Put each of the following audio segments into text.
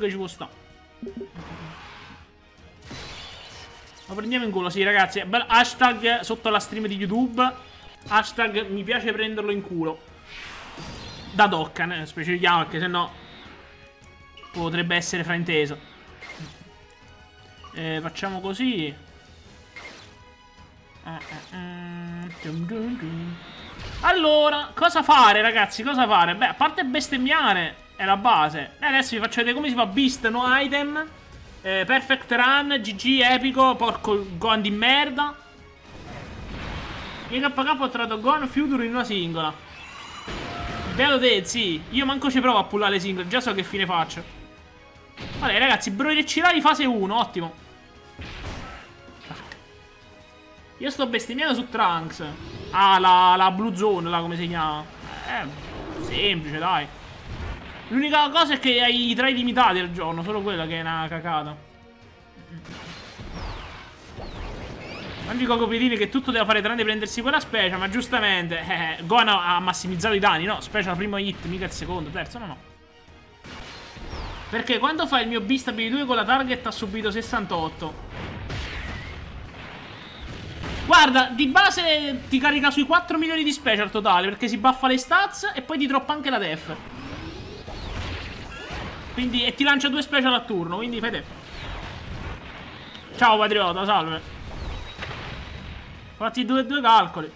Pure ci può stare. Lo prendiamo in culo, sì ragazzi. Hashtag sotto alla stream di YouTube. Hashtag mi piace prenderlo in culo. Da Dokkan, specifichiamo, perché sennò potrebbe essere frainteso. Facciamo così. Allora, cosa fare ragazzi? Cosa fare? Beh, a parte bestemmiare è la base. E adesso vi faccio vedere come si fa Beast, no item. Perfect run, GG, epico, porco Gon di merda. Io KK ho tratto Gon Future in una singola. Beato te, sì. Io manco ci provo a pullare le singole, già so che fine faccio. Vabbè ragazzi, Broly di fase 1, ottimo. Io sto bestemmiando su Trunks. Ah, la blue zone, là, come si chiama. Semplice, dai. L'unica cosa è che hai i try limitati al giorno, solo quella che è una cacata. Mangi cocopirine che tutto deve fare tranne prendersi quella special, ma giustamente, Gon ha massimizzato i danni, no? Special primo hit, mica il secondo, terzo, no. Perché quando fa il mio Beast AB2 con la target ha subito 68. Guarda, di base ti carica sui 4 milioni di special totale, perché si buffa le stats e poi ti droppa anche la def. Quindi, e ti lancia 2 special a turno, quindi fai te. Ciao patriota, salve. Fatti due calcoli.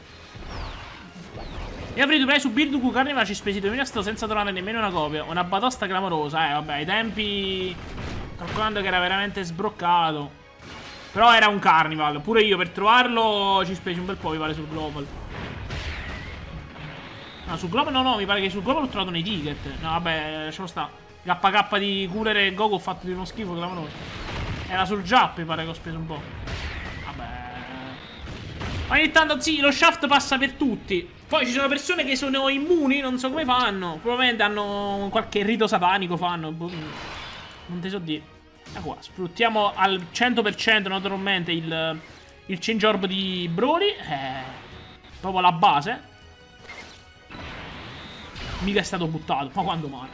Io avrei dovuto su Birduku carne, ci spesi 2000 sto senza trovare nemmeno una copia. Una batosta clamorosa, vabbè, ai tempi, calcolando che era veramente sbroccato. Però era un carnival, pure io per trovarlo ci spesi un bel po', mi pare, sul global. No, sul global no, mi pare che sul global ho trovato nei ticket. No, vabbè, lasciamo sta. KK di Curere e Goku ho fatto di uno schifo clamoroso. Era sul Jap, mi pare che ho speso un po'. Vabbè. Ogni tanto, sì, lo shaft passa per tutti. Poi ci sono persone che sono immuni, non so come fanno. Probabilmente hanno qualche rito satanico, fanno. Non te so dire. Qua, sfruttiamo al 100% naturalmente il change orb di Broly. Proprio la base. Mica è stato buttato, ma quando mai?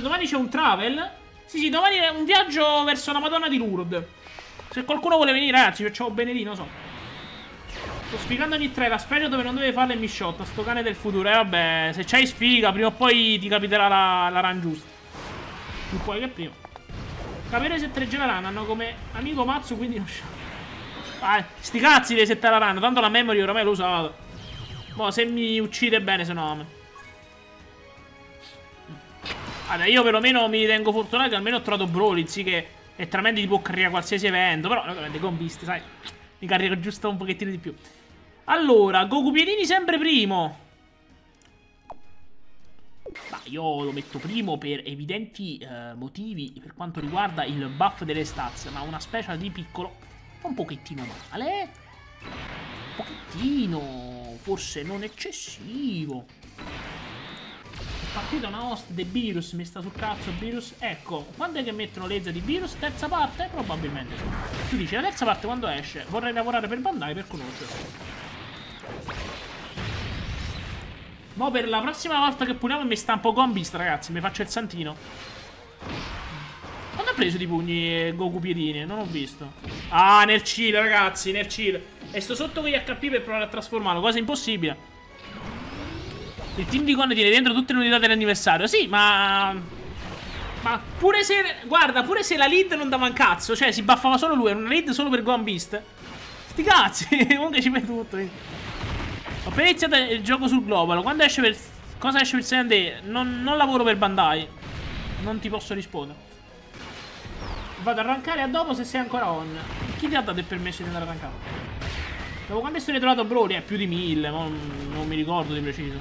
Domani c'è un travel. Sì, domani è un viaggio verso la Madonna di Lourdes. Se qualcuno vuole venire, ragazzi, facciamo bene lì, non so. Sto sfigando ogni tre, la specie dove non dovevi farla e mi sciotta. Sto cane del futuro. Vabbè, se c'hai sfiga, prima o poi ti capiterà la run giusta. Più poi che prima. Capire se 3G la run hanno come amico mazzo, quindi non so. Sti cazzi dei 7 la run, tanto la memory ormai l'ho usata. Boh, se mi uccide bene, se no. Vabbè, io perlomeno mi ritengo fortunato che almeno ho trovato Broly, sì, che è tremendo, ti può carriera qualsiasi evento. Però, naturalmente, con Beast, sai, mi carriera giusto un pochettino di più. Allora, Goku Piedini sempre primo. Ma io lo metto primo per evidenti motivi per quanto riguarda il buff delle stats. Ma una special di piccolo fa un pochettino male. Un pochettino, forse non eccessivo. È partita una host di Beerus, mi sta sul cazzo Beerus. Ecco, quando è che mettono l'ezza di Beerus? Terza parte? Probabilmente. Tu dici, la terza parte quando esce? Vorrei lavorare per Bandai per conoscerlo. Mo' per la prossima volta che puniamo mi stampo Gohan Beast, ragazzi. Mi faccio il santino. Quando ha preso di pugni Goku Piedine? Non ho visto. Ah, nel chill, ragazzi, nel chill. E sto sotto con gli HP per provare a trasformarlo. Cosa impossibile. Il team di Gon tiene dentro tutte le unità dell'anniversario. Sì, ma pure se... Guarda, pure se la lead non dava un cazzo. Cioè, si buffava solo lui. Era una lead solo per Gohan Beast. Sti cazzi. Comunque ci mette tutto. Ho appena iniziato il gioco sul global. Quando esce per... Cosa esce per 7 day? Non lavoro per Bandai. Non ti posso rispondere. Vado a rankare a dopo se sei ancora on. Chi ti ha dato il permesso di andare a rankare? Dopo quando è stato trovato Broly? Più di 1000. Non mi ricordo di preciso.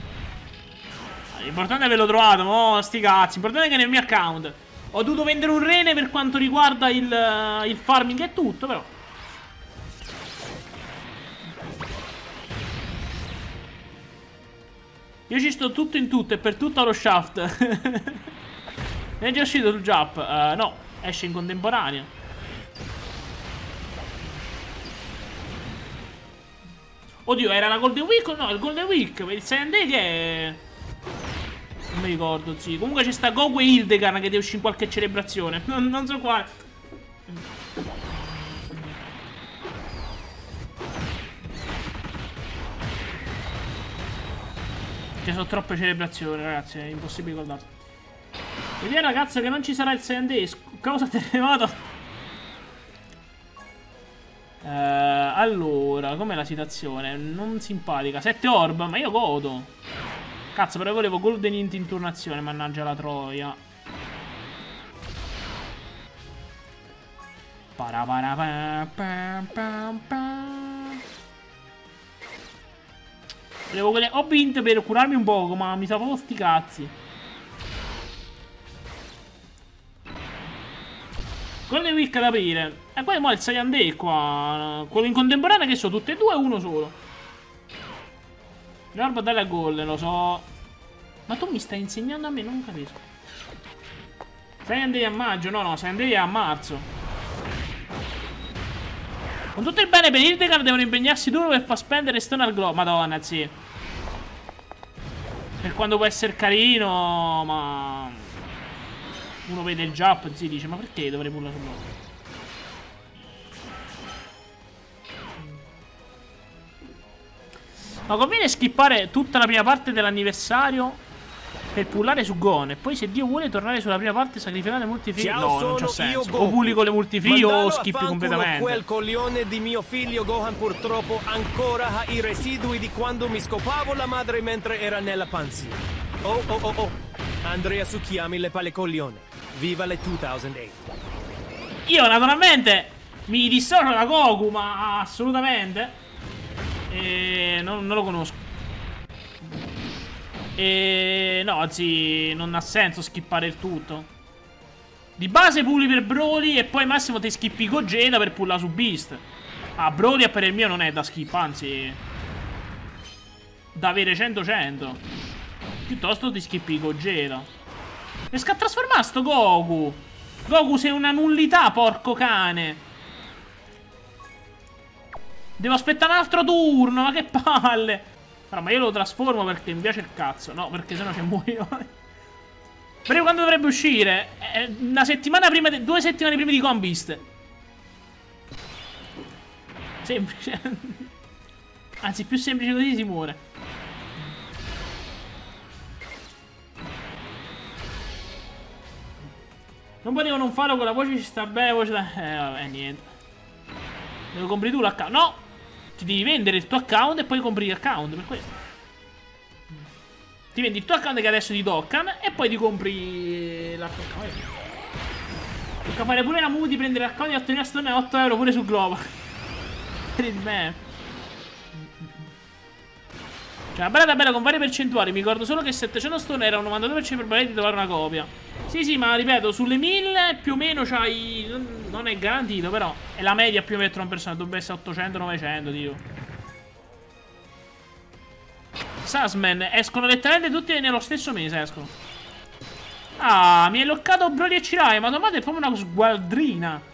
L'importante è averlo trovato. Sti cazzi. L'importante è che nel mio account ho dovuto vendere un rene per quanto riguarda il farming e tutto, però. Io ci sto tutto in tutto e per tutto allo shaft. Ne è già uscito sul Jap? No, esce in contemporanea. Oddio, era la Golden Week? No, il Golden Week. Il 7 day che è... mi ricordo, sì. Comunque c'è sta Goku e Hildegand che deve uscire in qualche celebrazione. Non so quale. Ci sono troppe celebrazioni, ragazzi, è impossibile ricordarlo. Vediamo, ragazzo, che non ci sarà il 6 day. Cosa terremoto? Allora, com'è la situazione? Non simpatica. 7 orb, ma io godo. Cazzo, però volevo Golden Hint in turnazione, mannaggia la troia. Volevo quelle Ob Hint per curarmi un poco, ma mi sapevo sti cazzi. Con le wick ad aprire. E poi mo il Saiyan Day qua. Quello in contemporanea che so, tutte e due, uno solo. L'orba dalle a gol, lo so. Ma tu mi stai insegnando a me, non capisco. Saiyan Day a maggio, no, Saiyan Day a marzo. Con tutto il bene per Hildegard devono impegnarsi duro per far spendere stone al globo. Madonna, sì. Per quando può essere carino, ma... uno vede il jump e si dice, ma perché dovrei pullare sul mondo? Ma conviene skippare tutta la prima parte dell'anniversario per pullare su Gon e poi, se Dio vuole, tornare sulla prima parte sacrificando le multifree. No, non c'ha senso. O pubblico le multifree o skippi completamente. Quel coglione di mio figlio Gohan purtroppo ancora ha i residui di quando mi scopavo la madre mentre era nella panzina. Oh. Andrea Sukiami le pale coglione. Viva le 2008. Io naturalmente mi dissocio da Goku, ma assolutamente. Non lo conosco. No, sì, non ha senso skippare il tutto. Di base pulli per Broly e poi massimo ti skippi Gogeta per pullare su Beast. Ah, Broly a per il mio non è da skip, anzi, da avere 100-100. Piuttosto ti skippi Gogeta. Riesco a trasformare sto Goku. Goku sei una nullità, porco cane. Devo aspettare un altro turno, ma che palle. Però, ma io lo trasformo perché mi piace il cazzo. No, perché sennò ci muoio. Però quando dovrebbe uscire? Una settimana prima, due settimane prima di Gohan Beast. Semplice. Anzi, più semplice così si muore. Non potevo non farlo, con la voce ci sta bene, voce da... vabbè, niente. Devo compri tu l'account. No! Ti devi vendere il tuo account e poi compri l'account, per questo. Ti vendi il tuo account che adesso ti Dokkan e poi ti compri l'account. Tocca fare pure la move di prendere l'account e ottenere stone a 8 euro pure su Globo. Per il me. Cioè, una bella tabella con varie percentuali. Mi ricordo solo che 700 stone era un 92% per probabilità di trovare una copia. Sì, ma ripeto, sulle 1000 più o meno c'hai... non è garantito, però è la media più o meno tra un personaggio. Dovrebbe essere 800-900, tipo. Sasman, escono letteralmente tutti nello stesso mese, escono. Ah, mi hai loccato Broly e Cirai, ma domani è proprio una sgualdrina.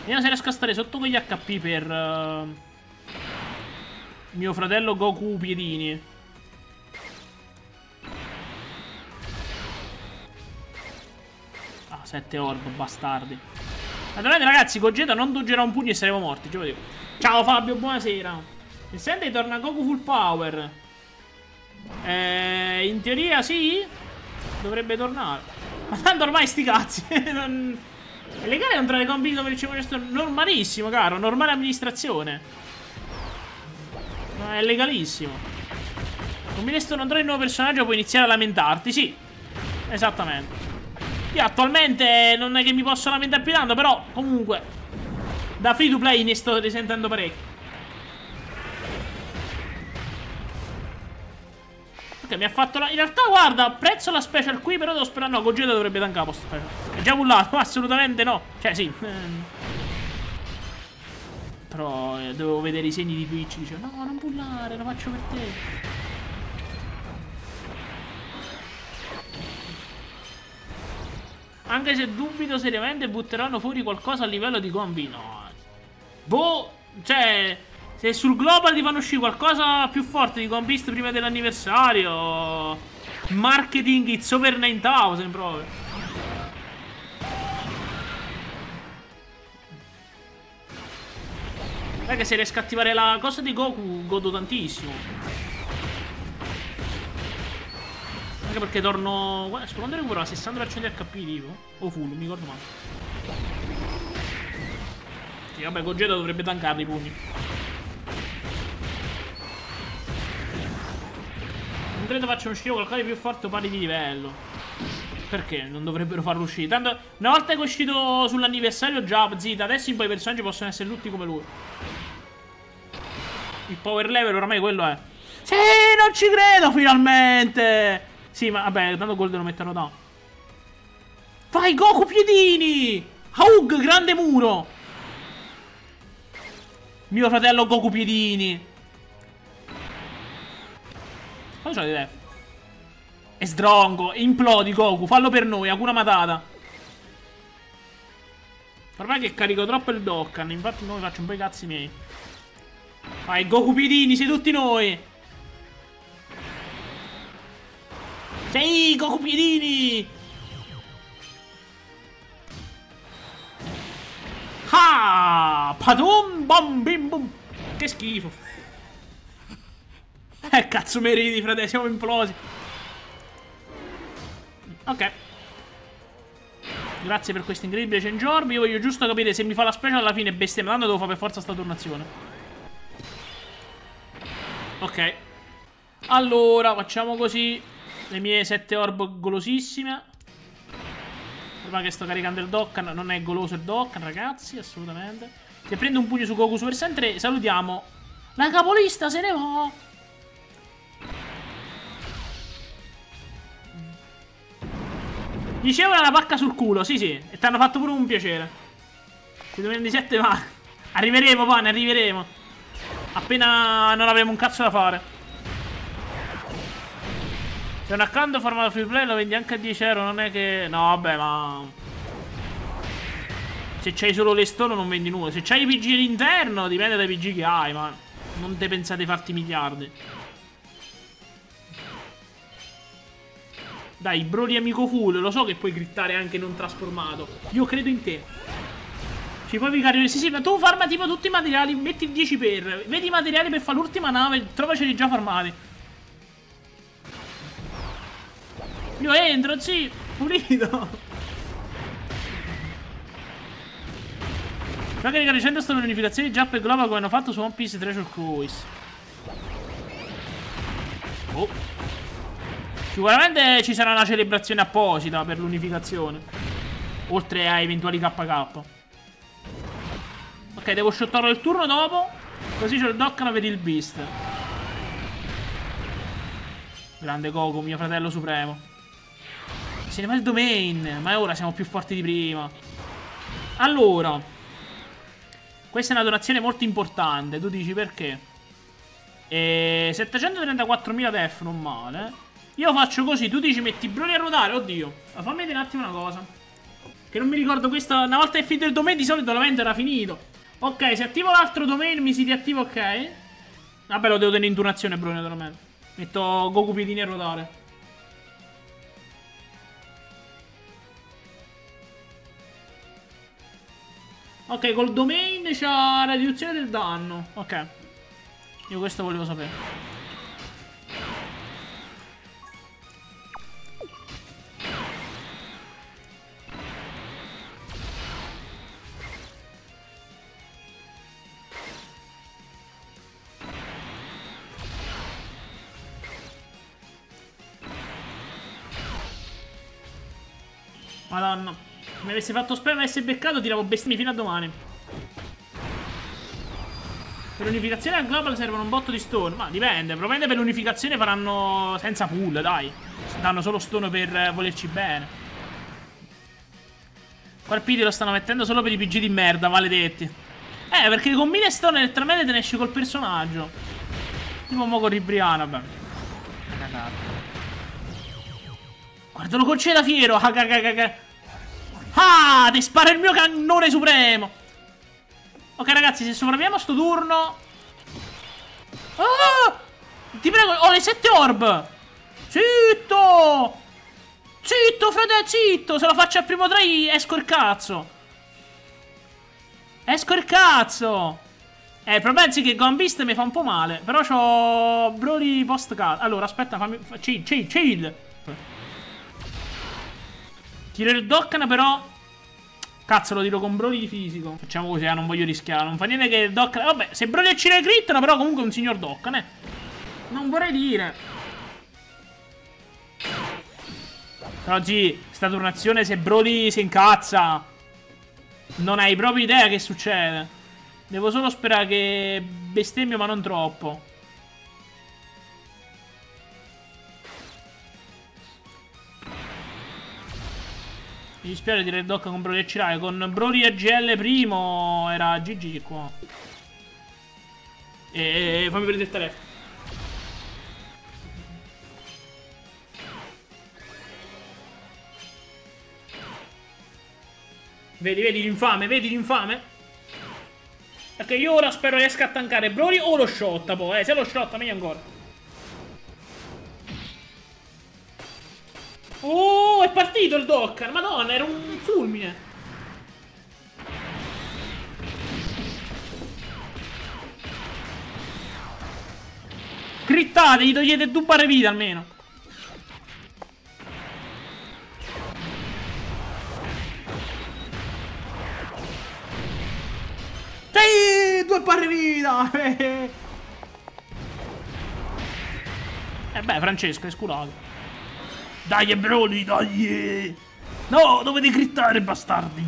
Vediamo se riesco a stare sotto con gli HP per... mio fratello Goku Piedini. Ah, 7 orb, bastardi. Naturalmente, ragazzi, Gogeta non doggerà un pugno e saremo morti, ce lo dico. Ciao Fabio, buonasera. Mi senti? Torna Goku full power. In teoria sì. Dovrebbe tornare. Ma tanto ormai sti cazzi. Non... E le gare contro le combi dove ricevo questo normalissimo, caro, normale amministrazione. Ma è legalissimo. Con Minesto non trovi il nuovo personaggio, puoi iniziare a lamentarti, sì. Esattamente. Io attualmente non è che mi posso lamentare più tanto, però comunque da free to play ne sto risentendo parecchio. Ok, mi ha fatto la... in realtà, guarda, apprezzo la special qui, però devo sperare. No, Gogeta dovrebbe tankare posto special. È già pullato? Assolutamente no. Cioè, sì. Però devo vedere i segni di Twitch. Dice, no, non pullare, lo faccio per te. Anche se dubito seriamente butteranno fuori qualcosa a livello di combi. No. Boh. Cioè, Se sul global ti fanno uscire qualcosa più forte di Gohan Beast prima dell'anniversario, marketing it's over 9000 proprio. Guarda che se riesco a attivare la cosa di Goku godo tantissimo. Anche perché torno... guarda, sto quando recupero 60% di HP tipo. O full, non mi ricordo male. Sì, vabbè, Gogeta dovrebbe tankarli i pugni. Non credo facciano uscire qualcosa di più forte o pari di livello. Perché non dovrebbero farlo uscire? Tanto una volta che è uscito sull'anniversario già zita, adesso in poi i personaggi possono essere tutti come lui. Il power level ormai quello è. Sì, non ci credo finalmente. Sì, ma vabbè, tanto Gold lo metterò down. Vai Goku piedini! Haug, grande muro! Mio fratello Goku piedini! Cosa c'è di te? È strongo, implodi Goku, fallo per noi, Hakuna Matata. Ormai che carico troppo il Dokkan, infatti non mi faccio un po' i cazzi miei. Vai Goku piedini, sei tutti noi. Sei Goku piedini. Ha! Padum bom bim bum. Che schifo. Cazzo mi ridi, frate, siamo implosi. Ok. Grazie per questo incredibile change orb. Io voglio giusto capire se mi fa la special alla fine bestemmia. Tanto devo fare per forza sta tornazione. Ok. Allora, facciamo così. Le mie 7 orb golosissime. Prima che sto caricando il Dokkan. Non è goloso il Dokkan, ragazzi, assolutamente. Se prendo un pugno su Goku Super Saiyan 3, salutiamo. La capolista se ne va. Gli c'era la pacca sul culo, sì sì. E ti hanno fatto pure un piacere. Se domenica 17 va. Arriveremo, pane, arriveremo. Appena non avremo un cazzo da fare. Se un account formato free play lo vendi anche a 10 euro. Non è che... no vabbè, ma se c'hai solo le stone non vendi nulla. Se c'hai i PG all'interno dipende dai PG che hai, ma non te pensate farti miliardi. Dai, Broly amico full, lo so che puoi grittare anche non trasformato. Io credo in te. Ci puoi vicario. Sì, sì, ma tu farma tipo tutti i materiali, metti il 10 per. Vedi i materiali per fare l'ultima nave, trovaceli già farmati. Io entro, sì, pulito. Ma che recente sono le unificazioni già per Global come hanno fatto su One Piece Treasure Cruise. Oh. Sicuramente ci sarà una celebrazione apposita per l'unificazione, oltre a eventuali KK. Ok, devo shottarlo il turno dopo, così c'è il Dokkan per il Beast. Grande Goku, mio fratello supremo. Se ne va il domain, ma ora siamo più forti di prima. Allora, questa è una donazione molto importante, tu dici perché? 734.000 def, non male. Io faccio così, tu dici metti Broly a ruotare, oddio. Ma fammi vedere un attimo una cosa. Che non mi ricordo questa. Una volta che è finito il domain di solito l'evento era finito. Ok, se attivo l'altro domain mi si riattiva, ok. Vabbè, lo devo tenere in donazione Broly naturalmente. Metto Goku piedini a ruotare. Ok, col domain c'ha la riduzione del danno. Ok. Io questo volevo sapere. Madonna, se mi avessi fatto spam e avessi beccato tiravo bestemmie fino a domani. Per l'unificazione al global servono un botto di stone. Ma dipende, probabilmente per l'unificazione faranno senza pull, dai. Danno solo stone per volerci bene. Qua il PD lo stanno mettendo solo per i PG di merda, maledetti. Perché con 1000 stone letteralmente te ne esci col personaggio. Tipo un po' con Ribriana, vabbè. Guardalo con cera fiero. Ah, ti spara il mio cannone supremo. Ok ragazzi, se sopravviviamo a sto turno Ah! Ti prego, ho le 7 orb. Zitto! Zitto, frate, zitto! Se lo faccio al primo try esco il cazzo. Esco il cazzo! Il problema è che Gohan Beast mi fa un po' male. Però c'ho Broly post-card. Allora, aspetta, fammi... Chill, chill, chill! Tiro il Dokkan, però... Cazzo, lo tiro con Broly di fisico. Facciamo così, non voglio rischiare. Non fa niente che il Dokkan... Vabbè, se Broly accina il crit, però comunque è un signor Dokkan, eh. Non vorrei dire. Però, G, sta turnazione, se Broly si incazza... Non hai proprio idea che succede. Devo solo sperare che bestemmio, ma non troppo. Mi dispiace dire il Dokkan con Broly e Cirai. Con Broly e GL primo era GG qua. E fammi prendere il telefono. Vedi, vedi l'infame, vedi l'infame. Perché io ora spero riesca a tankare Broly o lo shotta poi, se lo shotta meglio ancora. Oh, è partito il Dokkan, madonna, era un fulmine. Crittate, gli togliete 2 barre vita almeno. Sì, 2 barre vita. Beh, Francesco, è scurato. Dai, Broly, dai. No, dovete crittare, bastardi.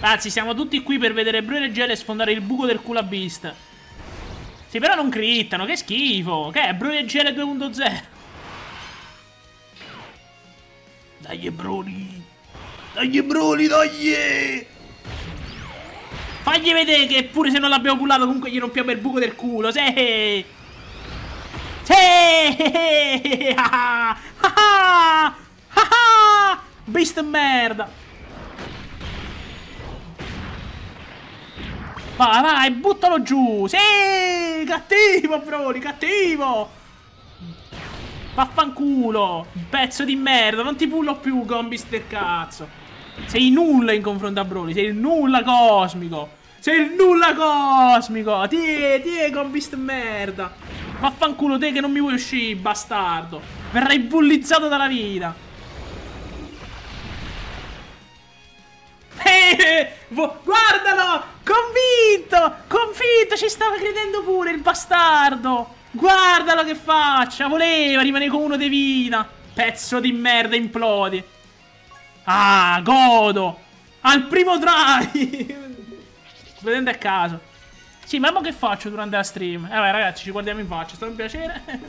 Ragazzi, siamo tutti qui per vedere Broly e Gele sfondare il buco del culo a Beast. Sì, però non crittano, che schifo. Che è Broly e Gele 2.0. Dai, Broly. Dai, Broly, dai! Fagli vedere che pure se non l'abbiamo pullato comunque gli rompiamo il buco del culo, sì! Sì! Ah, ah, ah, Beast merda! Vai, vai, buttalo giù! Sì! Cattivo, Broly, cattivo! Vaffanculo! Pezzo di merda, non ti pullo più, Gohan Beast del cazzo! Sei nulla in confronto a Broly, sei il nulla cosmico. Sei il nulla cosmico. Ti Gohan Beast merda. Vaffanculo te che non mi vuoi uscire, bastardo. Verrai bullizzato dalla vita. Guardalo, convinto, convinto, ci stava credendo pure il bastardo. Guardalo che faccia, voleva rimanere con uno di vita. Pezzo di merda, implodi. Ah, godo! Al primo try! Vedendo a caso. Sì, ma che faccio durante la stream? Vabbè, ragazzi, ci guardiamo in faccia, è stato un piacere.